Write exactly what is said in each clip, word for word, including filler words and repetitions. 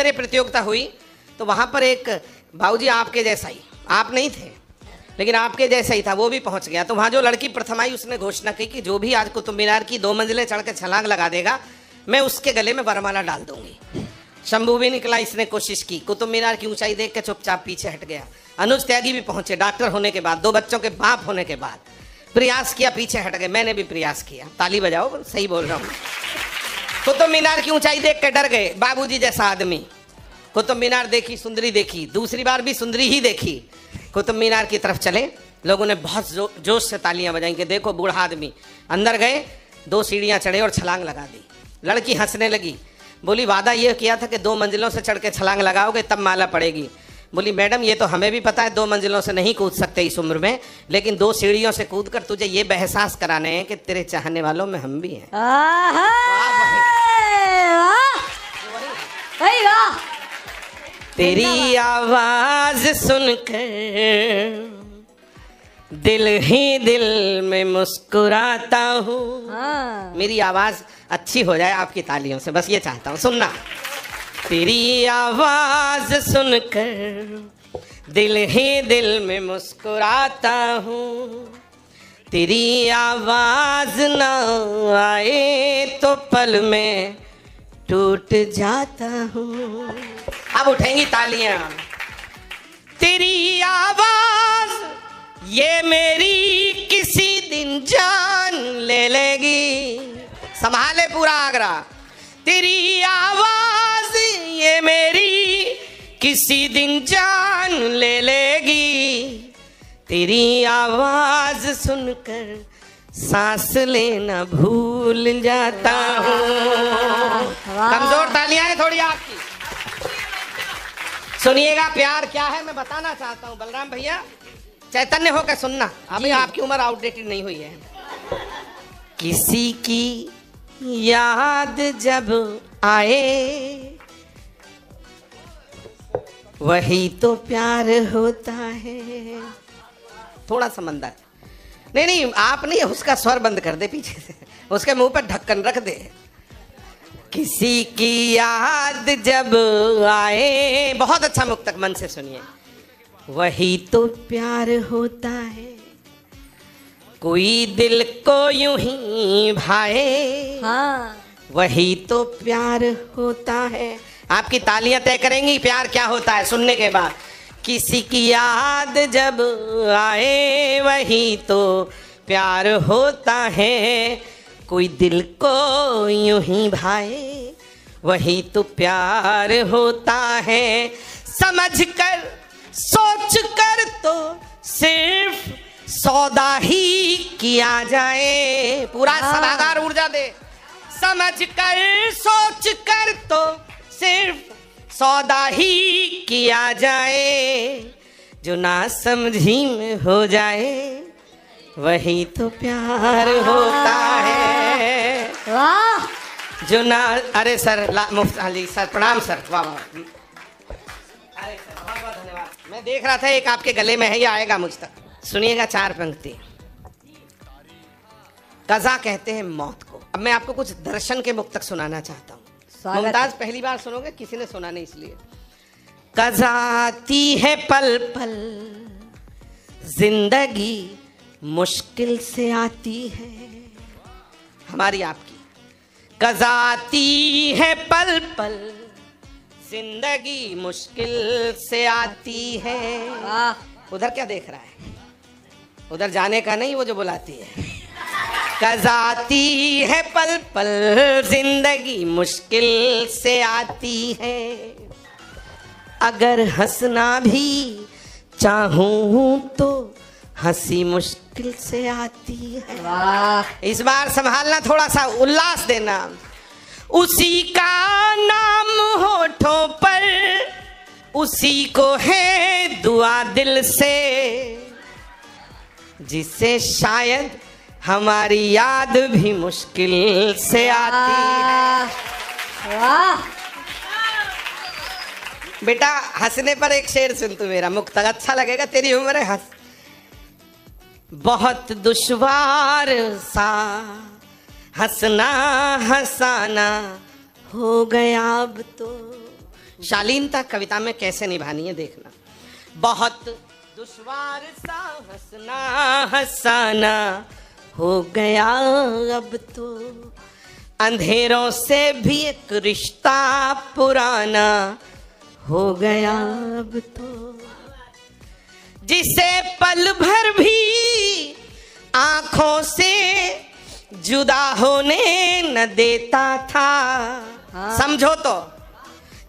मेरे प्रतियोगिता हुई तो वहाँ पर एक भाऊ जी आपके जैसा ही, आप नहीं थे लेकिन आपके जैसा ही था, वो भी पहुँच गया। तो वहाँ जो लड़की प्रथम आई उसने घोषणा की कि जो भी आज कुतुब मीनार की दो मंजिलें चढ़ के छलांग लगा देगा मैं उसके गले में वरमाला डाल दूंगी। शंभू भी निकला, इसने कोशिश की, कुतुब मीनार की ऊंचाई देख के चुपचाप पीछे हट गया। अनुज त्यागी भी पहुंचे, डॉक्टर होने के बाद, दो बच्चों के बाप होने के बाद प्रयास किया, पीछे हट गए। मैंने भी प्रयास किया, ताली बजाओ, सही बोल रहा हूँ। कुतुब मीनार की ऊंचाई देख के डर गए, बाबूजी जैसा आदमी। कुतुब मीनार देखी, सुंदरी देखी, दूसरी बार भी सुंदरी ही देखी। कुतुब मीनार की तरफ चले, लोगों ने बहुत जो, जोश से तालियां बजाई कि देखो बूढ़ा आदमी। अंदर गए, दो सीढ़ियाँ चढ़े और छलांग लगा दी। लड़की हंसने लगी, बोली वादा ये किया था कि दो मंजिलों से चढ़ के छलांग लगाओगे तब माला पड़ेगी। बोली मैडम ये तो हमें भी पता है दो मंजिलों से नहीं कूद सकते इस उम्र में, लेकिन दो सीढ़ियों से कूदकर तुझे ये बहसास कराने हैं कि तेरे चाहने वालों में हम भी हैं। तेरी आवाज सुनकर दिल ही दिल में मुस्कुराता हूँ। हाँ। मेरी आवाज अच्छी हो जाए आपकी तालियों से, बस ये चाहता हूँ। सुनना, तेरी आवाज सुनकर दिल ही दिल में मुस्कुराता हूँ। तेरी आवाज ना आए तो पल में टूट जाता हूँ। अब उठेंगी तालियां। तेरी आवाज ये मेरी किसी दिन जान ले लेगी, संभाले पूरा आगरा। तेरी आवाज ये मेरी किसी दिन जान ले लेगी। तेरी आवाज सुनकर सांस लेना भूल जाता हूँ। कमजोर तालियां हैं थोड़ी आपकी, सुनिएगा। प्यार क्या है मैं बताना चाहता हूँ, बलराम भैया चैतन्य होकर सुनना, अभी आपकी उम्र आउटडेटेड नहीं हुई है। किसी की याद जब आए वही तो प्यार होता है। थोड़ा सा मंदा, नहीं नहीं आप नहीं, उसका स्वर बंद कर दे, पीछे से उसके मुंह पर ढक्कन रख दे। किसी की याद जब आए, बहुत अच्छा मुक्तक, मन से सुनिए। वही तो प्यार होता है, कोई दिल को यूं ही भाए। हाँ। वही तो प्यार होता है। आपकी तालियां तय करेंगी प्यार क्या होता है सुनने के बाद। किसी की याद जब आए वही तो प्यार होता है, कोई दिल को यूं ही भाए वही तो प्यार होता है। समझ कर सोच कर तो सिर्फ सौदा ही किया जाए, पूरा सदागार ऊर्जा दे। समझ कर सोच कर तो सिर्फ सौदा ही किया जाए, जो ना समझी में हो जाए वही तो प्यार होता है। वाह, जो ना, अरे सर मुफ्त अली सर प्रणाम सर, वाह वाह, अरे सर बहुत बहुत धन्यवाद। मैं देख रहा था एक आपके गले में है, ये आएगा मुझ तक, सुनिएगा चार पंक्ति। कजा कहते हैं मौत को। अब मैं आपको कुछ दर्शन के मुक्तक सुनाना चाहता हूँ, मुमताज पहली बार सुनोगे, किसी ने सुना नहीं इसलिए। कजाती है पल पल जिंदगी मुश्किल से आती है, हमारी आपकी। कजाती है पल पल जिंदगी मुश्किल से आती है। उधर क्या देख रहा है, उधर जाने का नहीं, वो जो बुलाती है। कजाती है पल पल जिंदगी मुश्किल से आती है, अगर हंसना भी चाहूँ तो हंसी मुश्किल से आती है। वाह, इस बार संभालना, थोड़ा सा उल्लास देना। उसी का नाम होठों पर उसी को है दुआ दिल से, जिसे शायद हमारी याद भी मुश्किल से आती है। वाह बेटा, हंसने पर एक शेर सुन तू मेरा मुक्तक, अच्छा लगेगा, तेरी उम्र है, हंस। बहुत दुश्वार सा हंसना हंसाना हो गया अब तो, शालीनता कविता में कैसे निभानी है देखना। बहुत दुश्वार सा हंसना हंसाना हो गया अब तो, अंधेरों से भी एक रिश्ता पुराना हो गया अब तो, जिसे पल भर भी आंखों से जुदा होने न देता था। हाँ। समझो तो,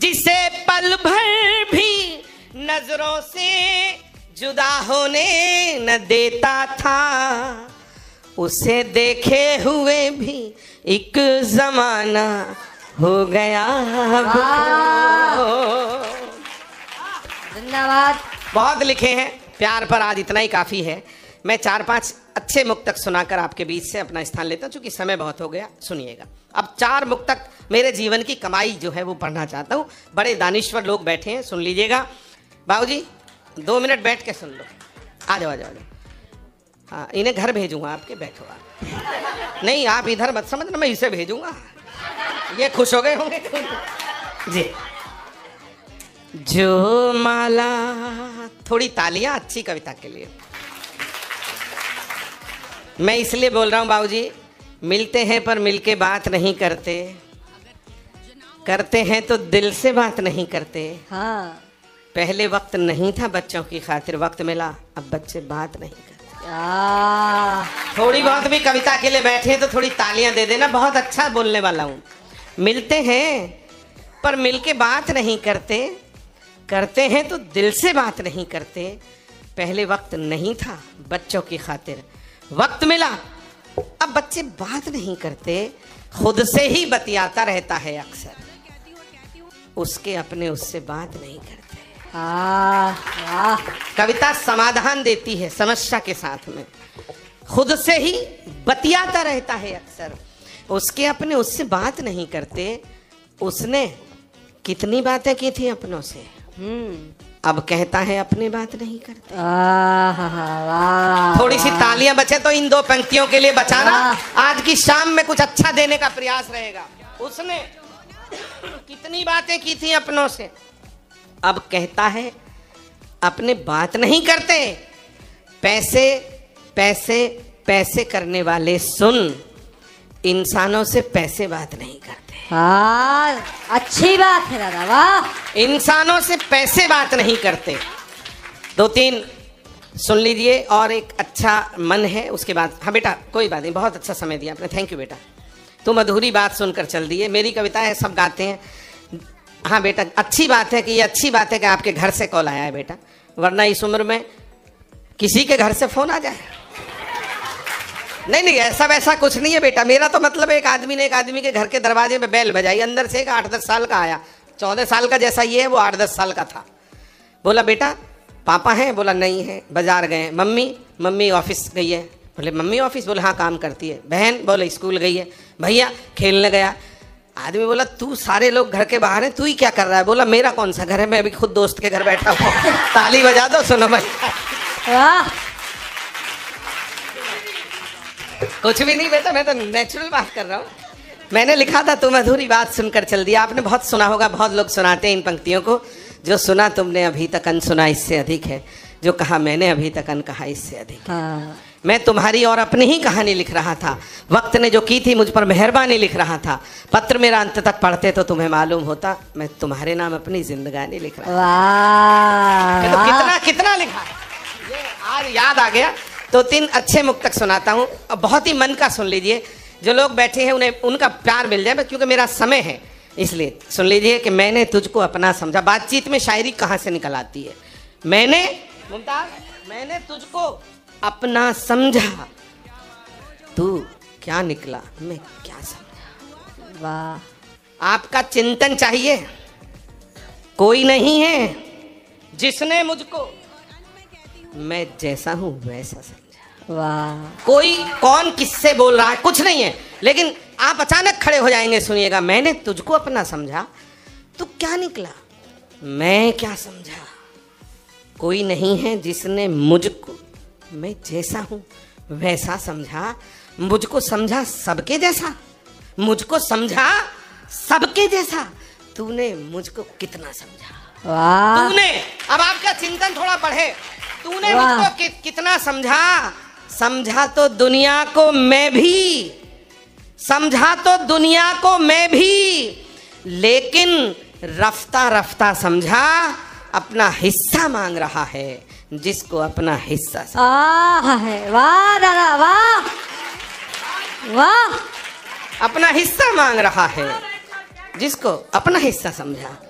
जिसे पल भर भी नजरों से जुदा होने न देता था, उसे देखे हुए भी एक जमाना हो गया। धन्यवाद। बहुत लिखे हैं प्यार पर, आज इतना ही काफी है। मैं चार पांच अच्छे मुक्तक सुनाकर आपके बीच से अपना स्थान लेता हूँ, चूंकि समय बहुत हो गया। सुनिएगा अब चार मुक्तक, मेरे जीवन की कमाई जो है वो पढ़ना चाहता हूँ। बड़े दानिश्वर लोग बैठे हैं, सुन लीजिएगा। बाबूजी दो मिनट बैठ के सुन लो। आ जाओ आ जाओ आ जाओ। हाँ, इन्हें घर भेजूंगा आपके, बैठो आप। नहीं आप इधर मत समझना, मैं इसे भेजूंगा, ये खुश हो गए होंगे जी। जो माला, थोड़ी तालियां अच्छी कविता के लिए। मैं इसलिए बोल रहा हूँ बाबूजी, मिलते हैं पर मिलके बात नहीं करते, करते हैं तो दिल से बात नहीं करते। हाँ। पहले वक्त नहीं था बच्चों की खातिर, वक्त मिला अब बच्चे बात नहीं करते। आ, थोड़ी बहुत भी कविता के लिए बैठे हैं तो थोड़ी तालियां दे देना, बहुत अच्छा बोलने वाला हूँ। मिलते हैं पर मिलके बात नहीं करते, करते हैं तो दिल से बात नहीं करते। पहले वक्त नहीं था बच्चों की खातिर, वक्त मिला अब बच्चे बात नहीं करते। खुद से ही बतियाता रहता है अक्सर, उसके अपने उससे बात नहीं करते। आ, आ, कविता समाधान देती है समस्या के साथ में। खुद से ही बतियाता रहता है अक्सर, उसके अपने उससे बात नहीं करते। उसने कितनी बातें की थी अपनों से, अब कहता है अपने बात नहीं करते। आहा, थोड़ी सी तालियां बचे तो इन दो पंक्तियों के लिए बचाना। आज की शाम में कुछ अच्छा देने का प्रयास रहेगा। उसने कितनी बातें की थी अपनों से, अब कहता है अपने बात नहीं करते। पैसे पैसे पैसे करने वाले सुन, इंसानों से पैसे बात नहीं करते। हाँ, अच्छी बात है दादा, वाह। इंसानों से पैसे बात नहीं करते। दो तीन सुन लीजिए और एक अच्छा मन है उसके बाद। हाँ बेटा कोई बात नहीं, बहुत अच्छा समय दिया आपने, थैंक यू बेटा। तुम अधूरी बात सुनकर चल दिए, मेरी कविता है सब गाते हैं। हाँ बेटा अच्छी बात है कि ये अच्छी बात है कि आपके घर से कॉल आया है बेटा, वरना इस उम्र में किसी के घर से फोन आ जाए। नहीं नहीं ऐसा वैसा कुछ नहीं है बेटा, मेरा तो मतलब एक आदमी ने एक आदमी के घर के दरवाजे पे बैल बजाई, अंदर से एक आठ दस साल का आया, चौदह साल का जैसा ये है वो आठ दस साल का था। बोला बेटा पापा हैं, बोला नहीं है, बाजार गए। मम्मी, मम्मी ऑफिस गई है, बोले मम्मी ऑफिस, बोले हाँ काम करती है। बहन, बोले स्कूल गई है। भैया खेलने गया। आदमी बोला तू, सारे लोग घर के बाहर हैं, तू ही क्या कर रहा है? बोला मेरा कौन सा घर है, मैं अभी खुद दोस्त के घर बैठा हूँ। ताली बजा दो, सुनो भाई। कुछ भी नहीं बेटा, मैं तो नेचुरल बात कर रहा हूँ। मैंने लिखा था तुम अधूरी बात सुनकर चल दिया। आपने बहुत सुना होगा, बहुत लोग सुनाते हैं इन पंक्तियों को। जो सुना तुमने अभी तक अन सुना इससे अधिक है, जो कहा मैंने अभी तक अन कहा इससे अधिक। हाँ। मैं तुम्हारी और अपनी ही कहानी लिख रहा था, वक्त ने जो की थी मुझ पर मेहरबानी लिख रहा था। पत्र मेरा अंत तक पढ़ते तो तुम्हें मालूम होता, मैं तुम्हारे नाम अपनी जिंदगानी लिख रहा था। तो कितना कितना लिखा, ये आज याद आ गया। दो तीन अच्छे मुक्तक सुनाता हूँ, बहुत ही मन का, सुन लीजिए। जो लोग बैठे हैं उन्हें उनका प्यार मिल जाए, क्योंकि मेरा समय है इसलिए सुन लीजिए। कि मैंने तुझको अपना समझा, बातचीत में शायरी कहाँ से निकल आती है। मैंने मुमताज, मैंने तुझको अपना समझा, तू क्या निकला मैं क्या समझा। वाह। आपका चिंतन चाहिए, कोई नहीं है जिसने मुझको मैं जैसा हूं वैसा समझा। वाह। कोई कौन किससे बोल रहा है, कुछ नहीं है, लेकिन आप अचानक खड़े हो जाएंगे। सुनिएगा, मैंने तुझको अपना समझा, तू क्या निकला मैं क्या समझा। कोई नहीं है जिसने मुझको मैं जैसा हूं वैसा समझा। मुझको समझा सबके जैसा, मुझको समझा सबके जैसा, तूने मुझको कितना समझा। वाह, तूने, अब आपका चिंतन थोड़ा बढ़े। तूने मुझको कि, कितना समझा। समझा तो दुनिया को मैं भी, समझा तो दुनिया को मैं भी, लेकिन रफ्ता रफ्ता समझा अपना हिस्सा मांग रहा है जिसको अपना हिस्सा है। वाह दादा, वाह वाह, अपना हिस्सा मांग रहा है जिसको अपना हिस्सा समझा।